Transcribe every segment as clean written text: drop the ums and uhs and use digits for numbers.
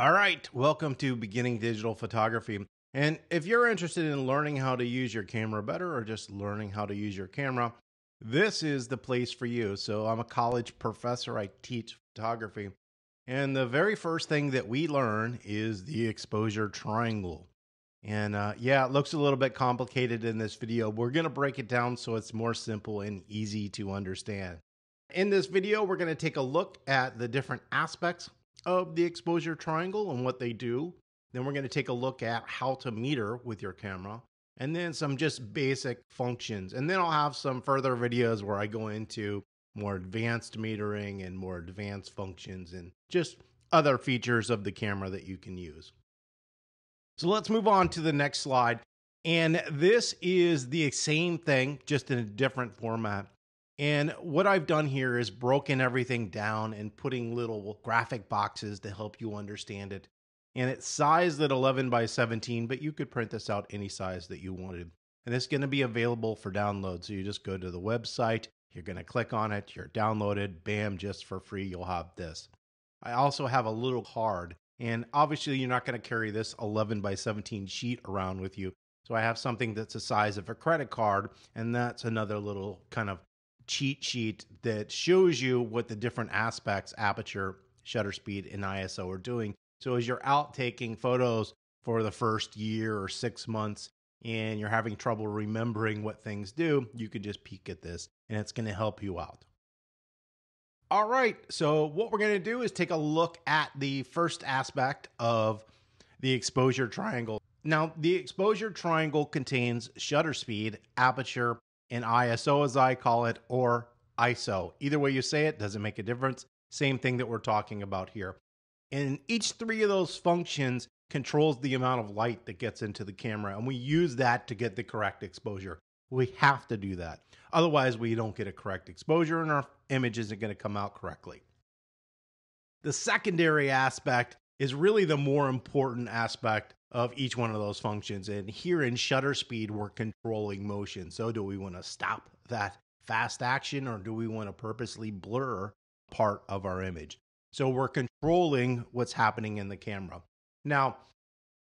All right, welcome to Beginning Digital Photography. And if you're interested in learning how to use your camera better or just learning how to use your camera, this is the place for you. So I'm a college professor, I teach photography. And the very first thing that we learn is the exposure triangle. And yeah, it looks a little bit complicated in this video. We're gonna break it down so it's more simple and easy to understand. In this video, we're gonna take a look at the different aspects of the exposure triangle and what they do. Then we're gonna take a look at how to meter with your camera, and then some just basic functions. And then I'll have some further videos where I go into more advanced metering and more advanced functions and just other features of the camera that you can use. So let's move on to the next slide. And this is the same thing, just in a different format. And what I've done here is broken everything down and putting little graphic boxes to help you understand it. And it's sized at 11 by 17, but you could print this out any size that you wanted. And it's going to be available for download. So you just go to the website, you're going to click on it, you're downloaded, bam, just for free, you'll have this. I also have a little card, and obviously you're not going to carry this 11 by 17 sheet around with you. So I have something that's the size of a credit card, and that's another little kind of cheat sheet that shows you what the different aspects, aperture, shutter speed, and ISO are doing. So as you're out taking photos for the first year or 6 months and you're having trouble remembering what things do, you can just peek at this and it's going to help you out. All right, so what we're going to do is take a look at the first aspect of the exposure triangle. Now, the exposure triangle contains shutter speed, aperture, and ISO as I call it, or ISO. Either way you say it, doesn't make a difference. Same thing that we're talking about here. And each three of those functions controls the amount of light that gets into the camera. And we use that to get the correct exposure. We have to do that. Otherwise, we don't get a correct exposure and our image isn't going to come out correctly. The secondary aspect is really the more important aspect of each one of those functions. And here in shutter speed, we're controlling motion. So do we want to stop that fast action or do we want to purposely blur part of our image? So we're controlling what's happening in the camera. Now,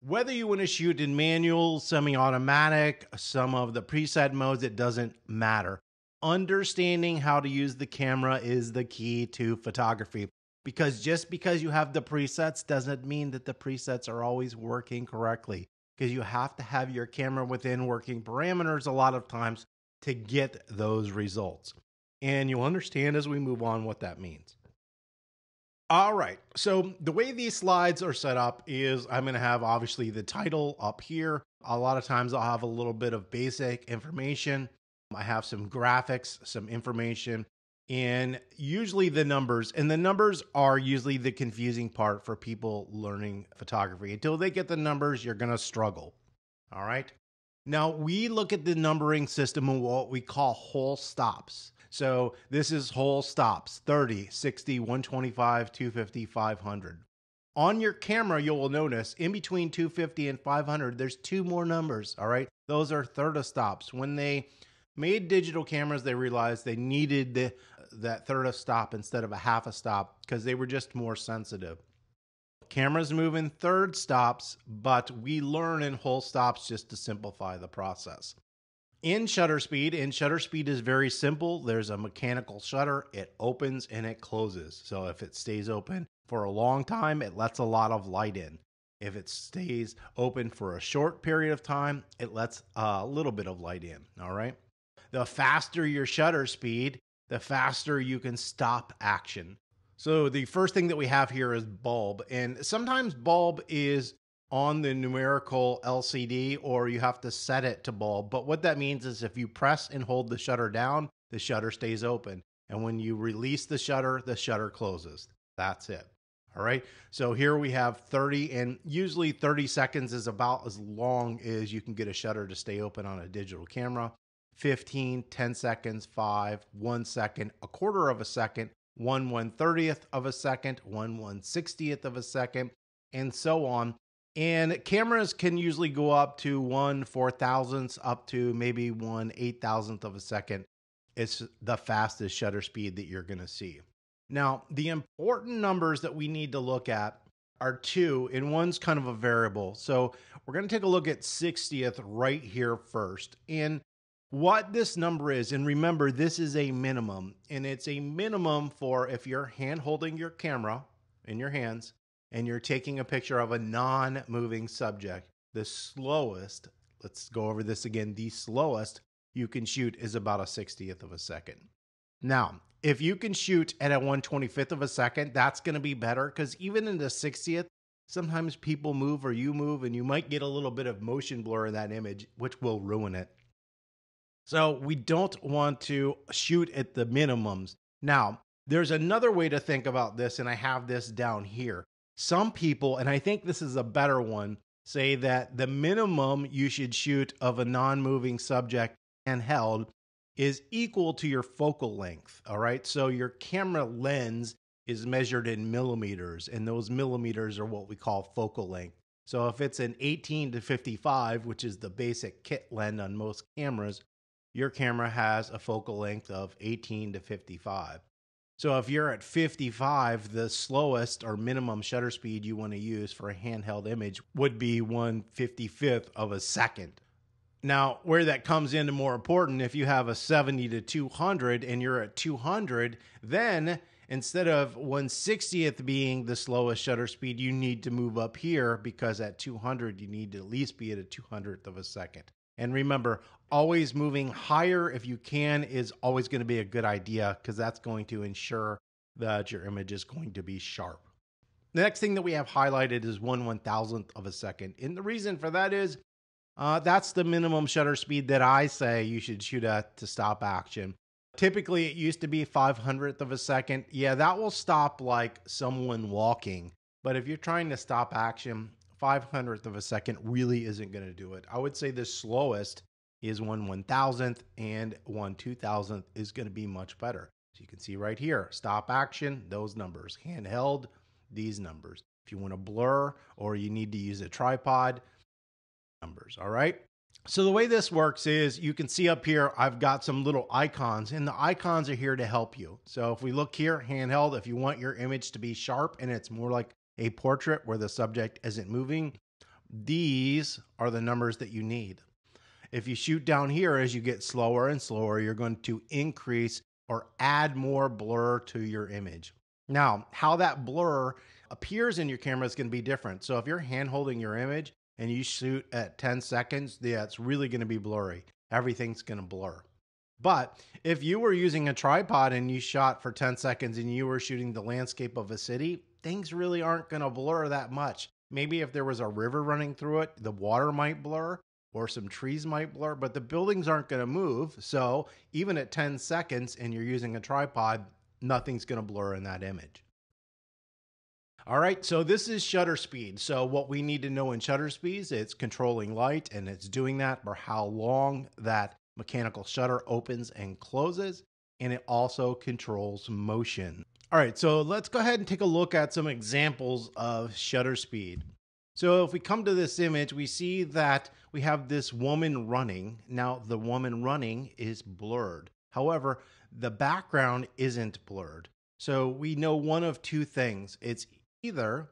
whether you want to shoot in manual, semi-automatic, some of the preset modes, it doesn't matter. Understanding how to use the camera is the key to photography, because just because you have the presets doesn't mean that the presets are always working correctly, because you have to have your camera within working parameters a lot of times to get those results. And you'll understand as we move on what that means. All right, so the way these slides are set up is I'm gonna have obviously the title up here. A lot of times I'll have a little bit of basic information. I have some graphics, some information, and usually the numbers. And the numbers are usually the confusing part for people learning photography. Until they get the numbers, you're gonna struggle, all right? Now we look at the numbering system and what we call whole stops. So this is whole stops, 30, 60, 125, 250, 500. On your camera, you will notice in between 250 and 500, there's two more numbers, all right? Those are third stops. When they made digital cameras, they realized they needed that third stop instead of a half a stop because they were just more sensitive. Cameras move in third stops, but we learn in whole stops just to simplify the process. In shutter speed is very simple. There's a mechanical shutter. It opens and it closes. So if it stays open for a long time, it lets a lot of light in. If it stays open for a short period of time, it lets a little bit of light in, all right? The faster your shutter speed, the faster you can stop action. So the first thing that we have here is bulb. And sometimes bulb is on the numerical LCD, or you have to set it to bulb. But what that means is if you press and hold the shutter down, the shutter stays open. And when you release the shutter closes. That's it. All right. So here we have 30, and usually 30 seconds is about as long as you can get a shutter to stay open on a digital camera. 15, 10 seconds, 5, 1 second, a quarter of a second, 1/130th of a second, 1/160th of a second, and so on. And cameras can usually go up to 1/4000th, up to maybe 1/8000th of a second. It's the fastest shutter speed that you're going to see. Now, the important numbers that we need to look at are two, and one's kind of a variable. So we're going to take a look at 60th right here first. And what this number is, and remember, this is a minimum, and it's a minimum for if you're hand-holding your camera in your hands and you're taking a picture of a non-moving subject. The slowest, let's go over this again, the slowest you can shoot is about a 60th of a second. Now, if you can shoot at a 1/25th of a second, that's going to be better, because even in the 60th, sometimes people move or you move, and you might get a little bit of motion blur in that image, which will ruin it. So we don't want to shoot at the minimums. Now, there's another way to think about this, and I have this down here. Some people, and I think this is a better one, say that the minimum you should shoot of a non-moving subject handheld is equal to your focal length, all right? So your camera lens is measured in millimeters, and those millimeters are what we call focal length. So if it's an 18 to 55, which is the basic kit lens on most cameras, your camera has a focal length of 18 to 55. So if you're at 55, the slowest or minimum shutter speed you want to use for a handheld image would be 1/55th of a second. Now, where that comes into more important, if you have a 70 to 200 and you're at 200, then instead of 1/60th being the slowest shutter speed, you need to move up here, because at 200, you need to at least be at a 200th of a second. And remember, always moving higher if you can is always going to be a good idea, because that's going to ensure that your image is going to be sharp. The next thing that we have highlighted is 1/1000th of a second. And the reason for that is that's the minimum shutter speed that I say you should shoot at to stop action. Typically, it used to be 500th of a second. Yeah, that will stop like someone walking. But if you're trying to stop action, 500th of a second really isn't going to do it. I would say the slowest is 1/1000th, and 1/2000th is going to be much better. So you can see right here, stop action, those numbers. Handheld, these numbers. If you want to blur or you need to use a tripod, numbers, all right? So the way this works is you can see up here, I've got some little icons, and the icons are here to help you. So if we look here, handheld, if you want your image to be sharp and it's more like a portrait where the subject isn't moving, these are the numbers that you need. If you shoot down here, as you get slower and slower, you're going to increase or add more blur to your image. Now, how that blur appears in your camera is going to be different. So if you're hand holding your image and you shoot at 10 seconds, yeah, it's really going to be blurry. Everything's going to blur. But if you were using a tripod and you shot for 10 seconds and you were shooting the landscape of a city, things really aren't going to blur that much. Maybe if there was a river running through it, the water might blur or some trees might blur, but the buildings aren't going to move. So even at 10 seconds and you're using a tripod, nothing's going to blur in that image. All right, so this is shutter speed. So what we need to know in shutter speeds, it's controlling light, and it's doing that for how long that mechanical shutter opens and closes, and it also controls motion. All right, so let's go ahead and take a look at some examples of shutter speed. So if we come to this image, we see that we have this woman running. Now, the woman running is blurred. However, the background isn't blurred. So we know one of two things. It's either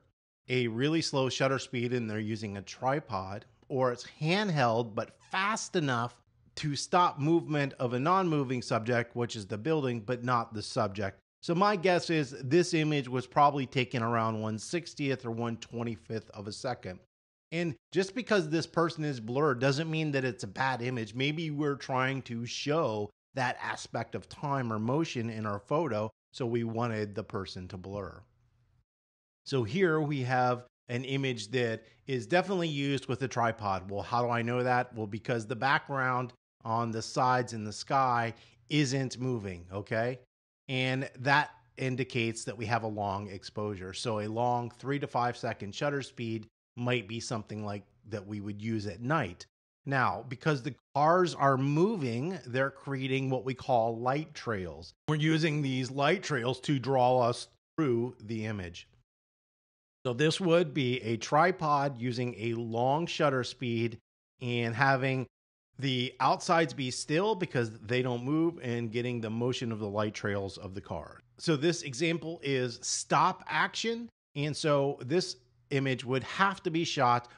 a really slow shutter speed and they're using a tripod, or it's handheld but fast enough to stop movement of a non-moving subject, which is the building, but not the subject. So my guess is this image was probably taken around 1/60th or 1/25th of a second. And just because this person is blurred doesn't mean that it's a bad image. Maybe we're trying to show that aspect of time or motion in our photo, so we wanted the person to blur. So here we have an image that is definitely used with a tripod. Well, how do I know that? Well, because the background on the sides in the sky isn't moving, okay? And that indicates that we have a long exposure. So a long 3 to 5 second shutter speed might be something like that we would use at night. Now, because the cars are moving, they're creating what we call light trails. We're using these light trails to draw us through the image. So this would be a tripod using a long shutter speed and having the outsides be still because they don't move, and getting the motion of the light trails of the car. So this example is stop action. And so this image would have to be shot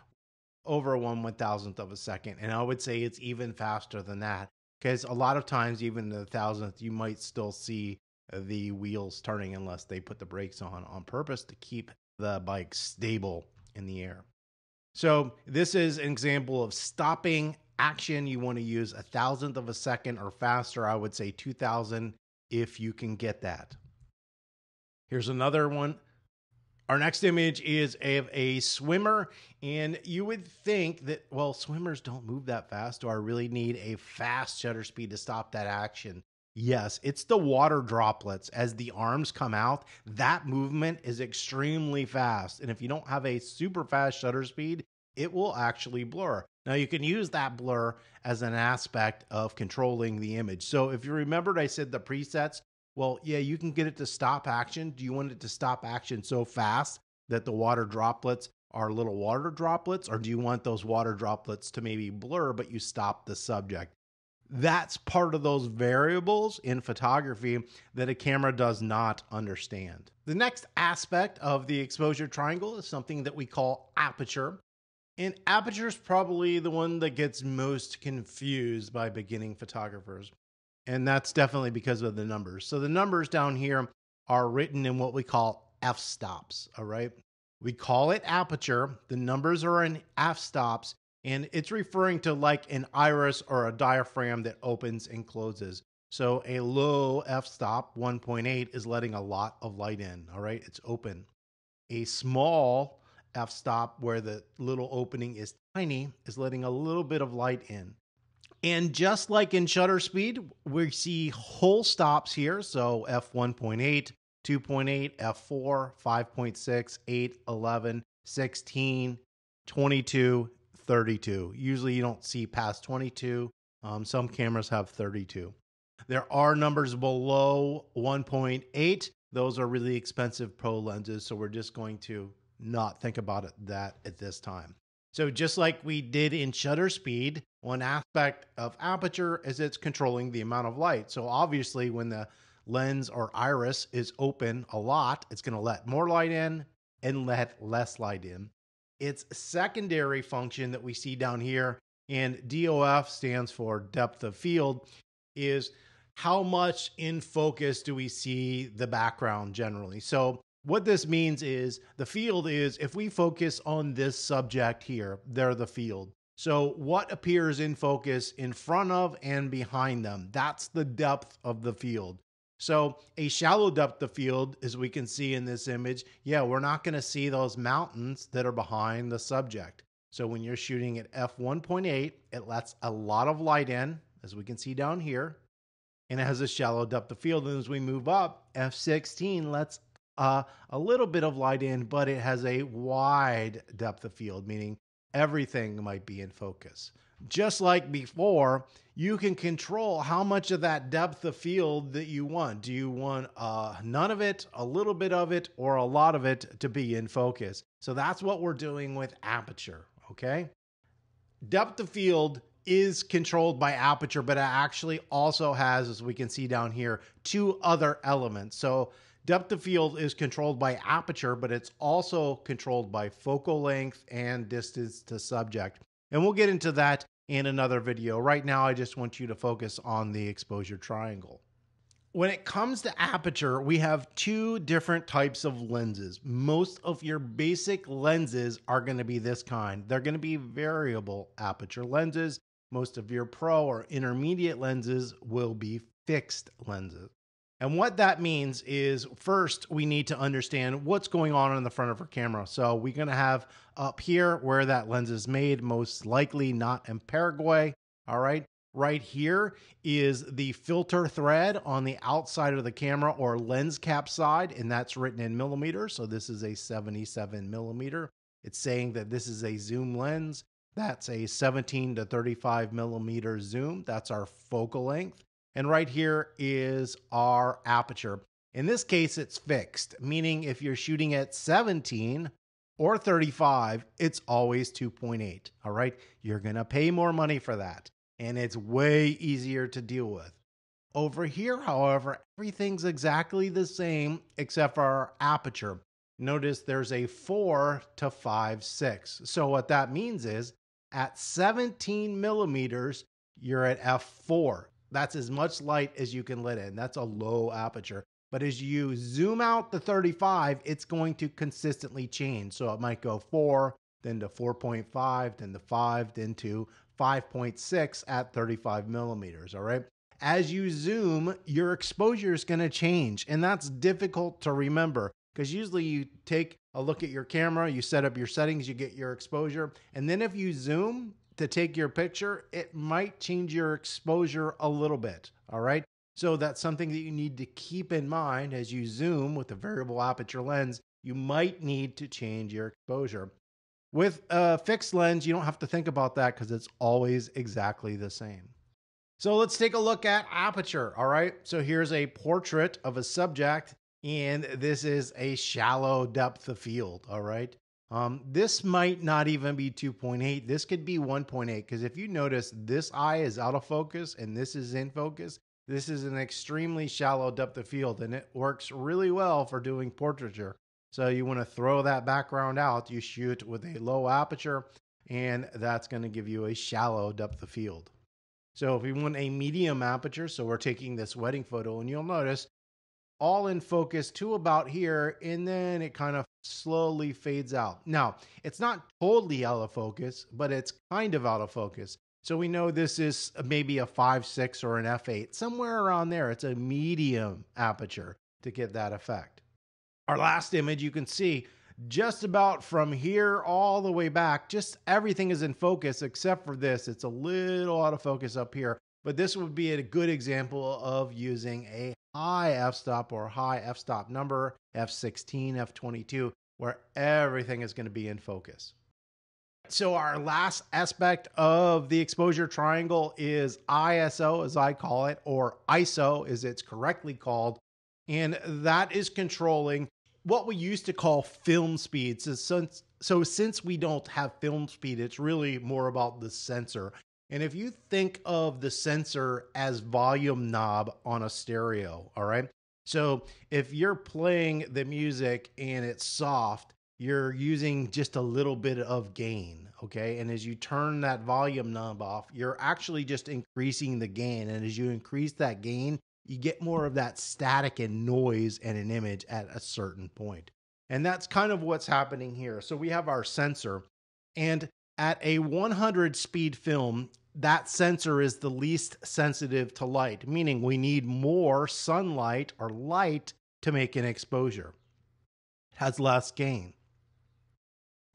over 1/1000th of a second. And I would say it's even faster than that, because a lot of times, even the thousandth, you might still see the wheels turning unless they put the brakes on purpose to keep the bike stable in the air. So this is an example of stopping action. You want to use 1/1000th of a second or faster. I would say 2000 if you can get that. Here's another one. Our next image is of a swimmer, and you would think that, well, swimmers don't move that fast. Do I really need a fast shutter speed to stop that action? Yes, it's the water droplets. As the arms come out, that movement is extremely fast. And if you don't have a super fast shutter speed, it will actually blur. Now, you can use that blur as an aspect of controlling the image. So if you remembered, I said the presets. Well, yeah, you can get it to stop action. Do you want it to stop action so fast that the water droplets are little water droplets? Or do you want those water droplets to maybe blur, but you stop the subject? That's part of those variables in photography that a camera does not understand. The next aspect of the exposure triangle is something that we call aperture. And aperture is probably the one that gets most confused by beginning photographers. And that's definitely because of the numbers. So the numbers down here are written in what we call f-stops, all right? We call it aperture. The numbers are in f-stops, and it's referring to like an iris or a diaphragm that opens and closes. So a low f-stop, 1.8, is letting a lot of light in, all right? It's open. A small f-stop, where the little opening is tiny, is letting a little bit of light in. And just like in shutter speed, we see whole stops here. So F1.8, 2.8, F4, 5.6, 8, 11, 16, 22, 32. Usually you don't see past 22. Some cameras have 32. There are numbers below 1.8. Those are really expensive pro lenses. So we're just going to not think about it that at this time. So just like we did in shutter speed, one aspect of aperture is it's controlling the amount of light. So obviously when the lens or iris is open a lot, it's going to let more light in and let less light in. It's a secondary function that we see down here, and DOF stands for depth of field, is how much in focus do we see the background generally. So what this means is the field is, if we focus on this subject here, they're the field. So what appears in focus in front of and behind them, that's the depth of the field. So a shallow depth of field, as we can see in this image, yeah, we're not going to see those mountains that are behind the subject. So when you're shooting at f1.8, it lets a lot of light in, as we can see down here, and it has a shallow depth of field. And as we move up, f16 lets a little bit of light in, but it has a wide depth of field, meaning everything might be in focus. Just like before, you can control how much of that depth of field that you want. Do you want none of it, a little bit of it, or a lot of it to be in focus? So that's what we're doing with aperture, okay? Depth of field is controlled by aperture, but it actually also has, as we can see down here, two other elements. So depth of field is controlled by aperture, but it's also controlled by focal length and distance to subject. And we'll get into that in another video. Right now, I just want you to focus on the exposure triangle. When it comes to aperture, we have two different types of lenses. Most of your basic lenses are going to be this kind. They're going to be variable aperture lenses. Most of your pro or intermediate lenses will be fixed lenses. And what that means is, first, we need to understand what's going on in the front of our camera. So we're going to have up here where that lens is made, most likely not in Paraguay. All right. Right here is the filter thread on the outside of the camera or lens cap side, and that's written in millimeters. So this is a 77 millimeter. It's saying that this is a zoom lens. That's a 17 to 35 millimeter zoom. That's our focal length. And right here is our aperture. In this case, it's fixed, meaning if you're shooting at 17 or 35, it's always 2.8, all right? You're gonna pay more money for that, and it's way easier to deal with. Over here, however, everything's exactly the same except for our aperture. notice there's a 4 to 5/6. So what that means is at 17 millimeters, you're at f4. That's as much light as you can let in. That's a low aperture. But as you zoom out to 35, it's going to consistently change. So it might go 4, then to 4.5, then to 5, then to 5.6 at 35 millimeters, all right? As you zoom, your exposure is going to change, and that's difficult to remember because usually you take a look at your camera, you set up your settings, you get your exposure, and then if you zoom to take your picture, it might change your exposure a little bit, all right? So that's something that you need to keep in mind as you zoom with a variable aperture lens. You might need to change your exposure. With a fixed lens, you don't have to think about that because it's always exactly the same. So let's take a look at aperture, all right? So here's a portrait of a subject, and this is a shallow depth of field, all right? This might not even be 2.8. This could be 1.8, because if you notice, this eye is out of focus and this is in focus. This is an extremely shallow depth of field, and it works really well for doing portraiture. So you want to throw that background out. You shoot with a low aperture, and that's going to give you a shallow depth of field. So if we want a medium aperture, so we're taking this wedding photo, and you'll notice all in focus to about here, and then it kind of slowly fades out. Now, it's not totally out of focus, but it's kind of out of focus. So we know this is maybe a 5/6 or an f8, somewhere around there. It's a medium aperture to get that effect. Our last image, you can see just about from here all the way back, just everything is in focus except for this. It's a little out of focus up here, but this would be a good example of using a high f-stop or high f-stop number, f16, f22, where everything is going to be in focus. So our last aspect of the exposure triangle is ISO, as I call it, or ISO as it's correctly called, and that is controlling what we used to call film speed. So since we don't have film speed, it's really more about the sensor. And if you think of the sensor as volume knob on a stereo, all right? So if you're playing the music and it's soft, you're using just a little bit of gain, okay? And as you turn that volume knob off, you're actually just increasing the gain. And as you increase that gain, you get more of that static and noise in an image at a certain point. And that's kind of what's happening here. So we have our sensor, and at a 100 speed film, that sensor is the least sensitive to light, meaning we need more sunlight or light to make an exposure. It has less gain.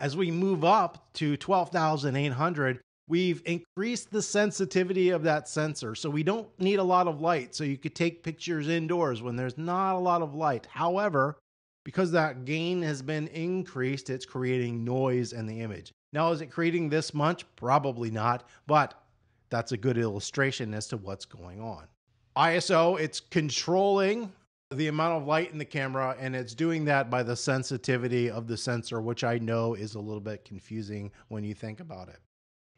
As we move up to 12,800, we've increased the sensitivity of that sensor, so we don't need a lot of light. So you could take pictures indoors when there's not a lot of light. However, because that gain has been increased, it's creating noise in the image. Now, is it creating this much? Probably not, but that's a good illustration as to what's going on. ISO, it's controlling the amount of light in the camera, and it's doing that by the sensitivity of the sensor, which I know is a little bit confusing when you think about it.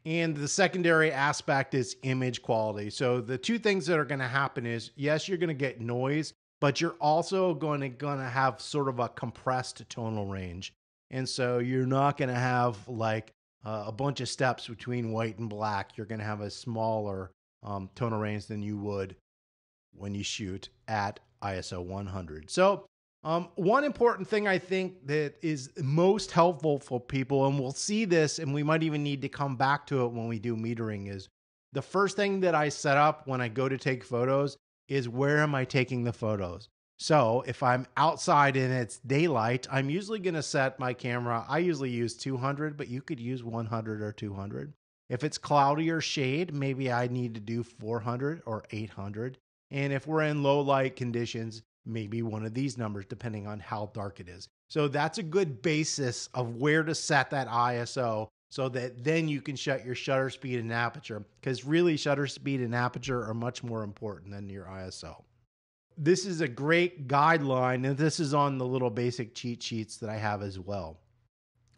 And the secondary aspect is image quality. So the two things that are going to happen is, yes, you're going to get noise, but you're also going to have sort of a compressed tonal range. And so you're not going to have like a bunch of steps between white and black. You're going to have a smaller tonal range than you would when you shoot at ISO 100. So one important thing I think that is most helpful for people, and we'll see this, and we might even need to come back to it when we do metering, is the first thing that I set up when I go to take photos is where am I taking the photos? So if I'm outside and it's daylight, I'm usually going to set my camera. I usually use 200, but you could use 100 or 200. If it's cloudy or shade, maybe I need to do 400 or 800. And if we're in low light conditions, maybe one of these numbers, depending on how dark it is. So that's a good basis of where to set that ISO so that then you can set your shutter speed and aperture, because really shutter speed and aperture are much more important than your ISO. This is a great guideline, and this is on the little basic cheat sheets that I have as well,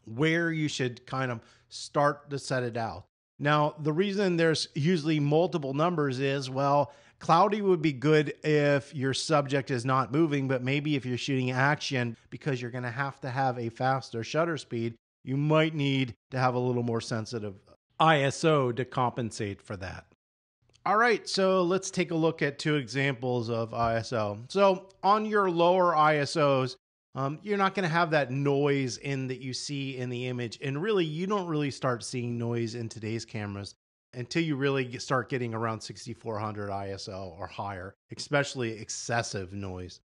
where you should kind of start to set it out. Now, the reason there's usually multiple numbers is, well, cloudy would be good if your subject is not moving, but maybe if you're shooting action, because you're going to have a faster shutter speed, you might need to have a little more sensitive ISO to compensate for that. All right, so let's take a look at two examples of ISO. So on your lower ISOs, you're not going to have that noise in that you see in the image. And really, you don't really start seeing noise in today's cameras until you really start getting around 6400 ISO or higher, especially excessive noise.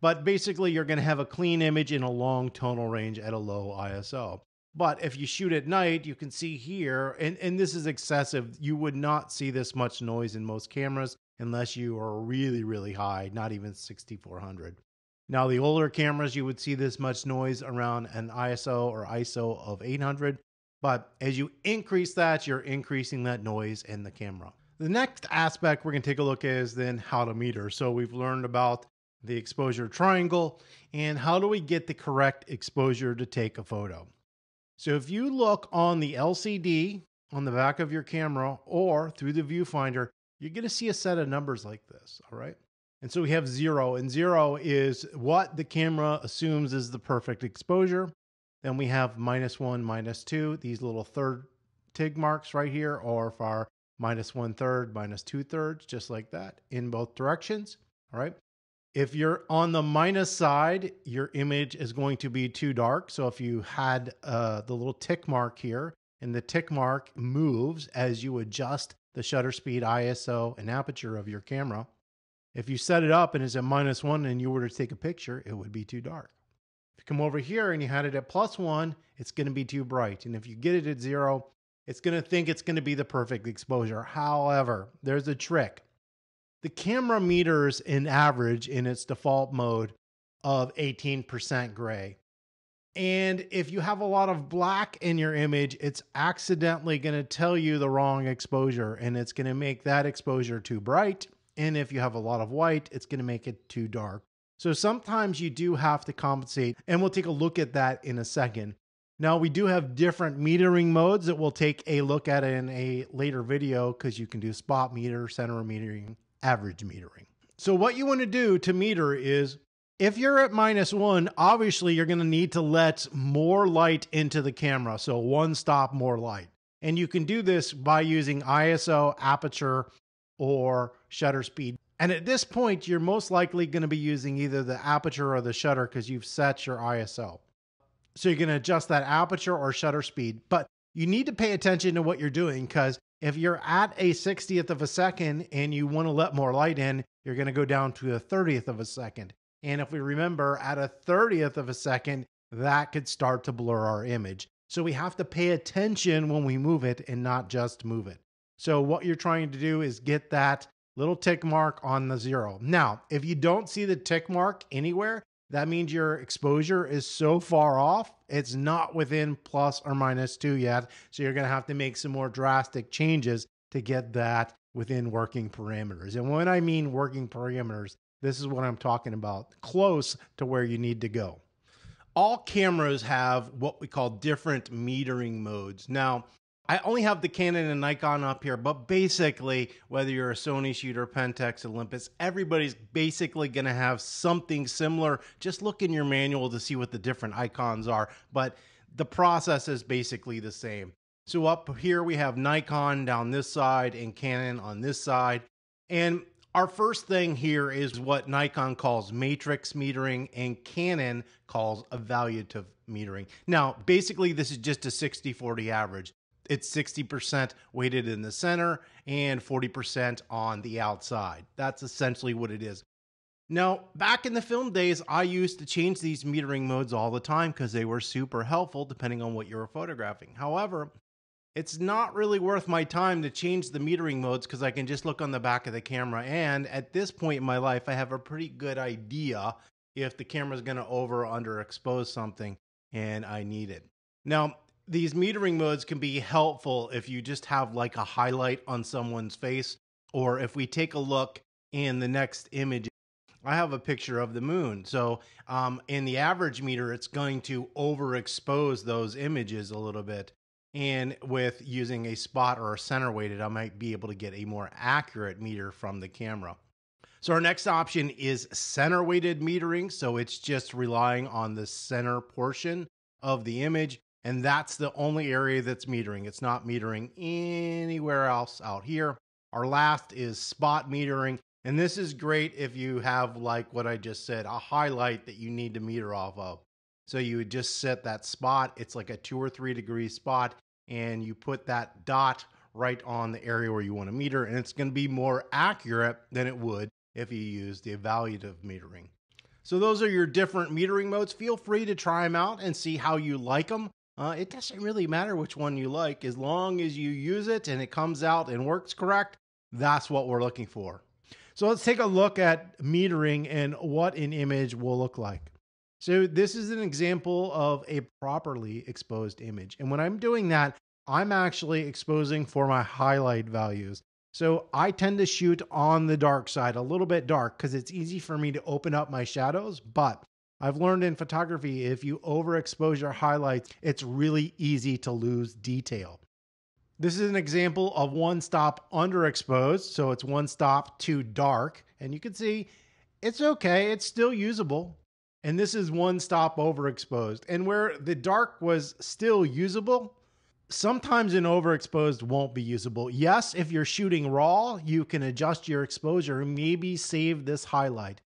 But basically, you're going to have a clean image in a long tonal range at a low ISO. But if you shoot at night, you can see here, and this is excessive, you would not see this much noise in most cameras unless you are really, really high, not even 6400. Now, the older cameras, you would see this much noise around an ISO or ISO of 800. But as you increase that, you're increasing that noise in the camera. The next aspect we're going to take a look at is then how to meter. So we've learned about the exposure triangle and how do we get the correct exposure to take a photo. So if you look on the LCD on the back of your camera or through the viewfinder, you're going to see a set of numbers like this, all right? And so we have 0, and 0 is what the camera assumes is the perfect exposure. Then we have -1, -2, these little third TIG marks right here, or if our -1/3, -2/3, just like that, in both directions, all right? If you're on the minus side, your image is going to be too dark. So if you had the little tick mark here, and the tick mark moves as you adjust the shutter speed, ISO, and aperture of your camera. If you set it up and it's at -1 and you were to take a picture, it would be too dark. If you come over here and you had it at +1, it's going to be too bright. And if you get it at 0, it's going to think it's going to be the perfect exposure. However, there's a trick. The camera meters an average in its default mode of 18% gray. And if you have a lot of black in your image, it's accidentally going to tell you the wrong exposure, and it's going to make that exposure too bright. And if you have a lot of white, it's going to make it too dark. So sometimes you do have to compensate, and we'll take a look at that in a second. Now, we do have different metering modes that we'll take a look at in a later video, because you can do spot meter, center metering, average metering. So what you want to do to meter is, if you're at -1, obviously you're going to need to let more light into the camera. So one stop more light. And you can do this by using ISO, aperture, or shutter speed. And at this point, you're most likely going to be using either the aperture or the shutter because you've set your ISO. So you're going to adjust that aperture or shutter speed, but you need to pay attention to what you're doing, because if you're at a 60th of a second and you want to let more light in, you're going to go down to a 30th of a second. And if we remember, at a 30th of a second, that could start to blur our image. So we have to pay attention when we move it and not just move it. So what you're trying to do is get that little tick mark on the 0. Now, if you don't see the tick mark anywhere, that means your exposure is so far off, it's not within ±2 yet. So you're going to have to make some more drastic changes to get that within working parameters. And when I mean working parameters, this is what I'm talking about, close to where you need to go. All cameras have what we call different metering modes. Now, I only have the Canon and Nikon up here, but basically, whether you're a Sony shooter, Pentax, Olympus, everybody's basically going to have something similar. Just look in your manual to see what the different icons are, but the process is basically the same. So up here, we have Nikon down this side and Canon on this side. And our first thing here is what Nikon calls matrix metering and Canon calls evaluative metering. Now, basically, this is just a 60-40 average. It's 60% weighted in the center and 40% on the outside. That's essentially what it is. Now, back in the film days, I used to change these metering modes all the time because they were super helpful depending on what you were photographing. However, it's not really worth my time to change the metering modes because I can just look on the back of the camera. And at this point in my life, I have a pretty good idea if the camera is going to over or underexpose something and I need it. Now, these metering modes can be helpful if you just have like a highlight on someone's face, or if we take a look in the next image, I have a picture of the moon. So in the average meter, it's going to overexpose those images a little bit. And with using a spot or a center weighted, I might be able to get a more accurate meter from the camera. So our next option is center weighted metering. So it's just relying on the center portion of the image. And that's the only area that's metering. It's not metering anywhere else out here. Our last is spot metering. And this is great if you have, like what I just said, a highlight that you need to meter off of. So you would just set that spot. It's like a 2 or 3 degree spot. And you put that dot right on the area where you want to meter. And it's going to be more accurate than it would if you use the evaluative metering. So those are your different metering modes. Feel free to try them out and see how you like them. It doesn't really matter which one you like. As long as you use it and it comes out and works correct, that's what we're looking for. So let's take a look at metering and what an image will look like. So this is an example of a properly exposed image. And when I'm doing that, I'm actually exposing for my highlight values. So I tend to shoot on the dark side, a little bit dark, because it's easy for me to open up my shadows, but I've learned in photography, if you overexpose your highlights, it's really easy to lose detail. This is an example of one stop underexposed. So it's one stop too dark. And you can see it's okay. It's still usable. And this is one stop overexposed. And where the dark was still usable, sometimes an overexposed won't be usable. Yes, if you're shooting raw, you can adjust your exposure and maybe save this highlight.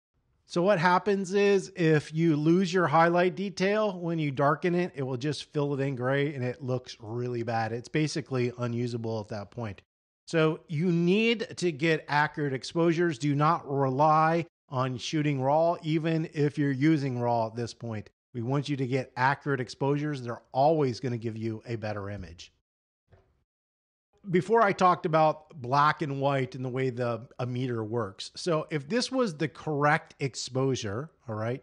So what happens is if you lose your highlight detail, when you darken it, it will just fill it in gray and it looks really bad. It's basically unusable at that point. So you need to get accurate exposures. Do not rely on shooting raw, even if you're using raw at this point. We want you to get accurate exposures. They're always going to give you a better image. Before I talked about black and white and the way a meter works. So if this was the correct exposure, all right,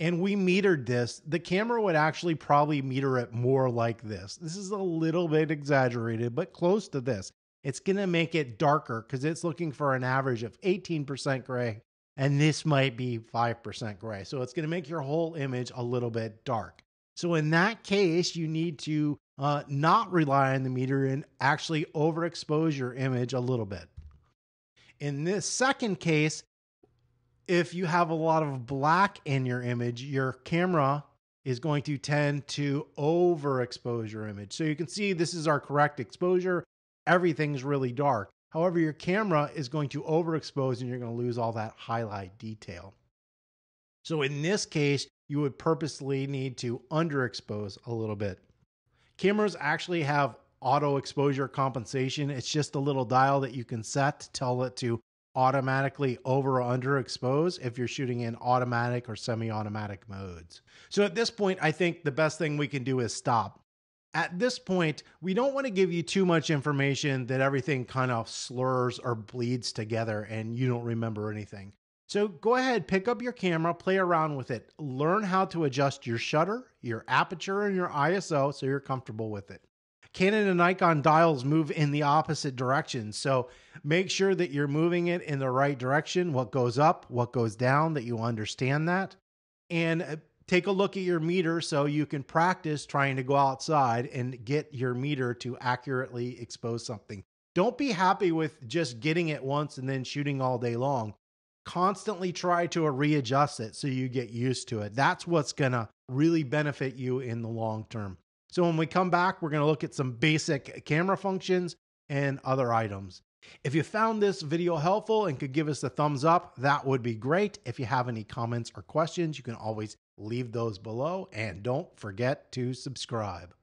and we metered this, the camera would actually probably meter it more like this. This is a little bit exaggerated, but close to this. It's going to make it darker because it's looking for an average of 18% gray, and this might be 5% gray. So it's going to make your whole image a little bit dark. So in that case, you need to not rely on the meter and actually overexpose your image a little bit. In this second case, if you have a lot of black in your image, your camera is going to tend to overexpose your image. So you can see this is our correct exposure. Everything's really dark. However, your camera is going to overexpose and you're going to lose all that highlight detail. So in this case, you would purposely need to underexpose a little bit. Cameras actually have auto exposure compensation. It's just a little dial that you can set to tell it to automatically over or underexpose if you're shooting in automatic or semi-automatic modes. So at this point, I think the best thing we can do is stop. At this point, we don't want to give you too much information that everything kind of slurs or bleeds together and you don't remember anything. So go ahead, pick up your camera, play around with it, learn how to adjust your shutter, your aperture, and your ISO so you're comfortable with it. Canon and Nikon dials move in the opposite direction, so make sure that you're moving it in the right direction, what goes up, what goes down, that you understand that. And take a look at your meter so you can practice trying to go outside and get your meter to accurately expose something. Don't be happy with just getting it once and then shooting all day long. Constantly try to readjust it so you get used to it. That's what's going to really benefit you in the long term. So when we come back, we're going to look at some basic camera functions and other items. If you found this video helpful and could give us a thumbs up, that would be great. If you have any comments or questions, you can always leave those below and don't forget to subscribe.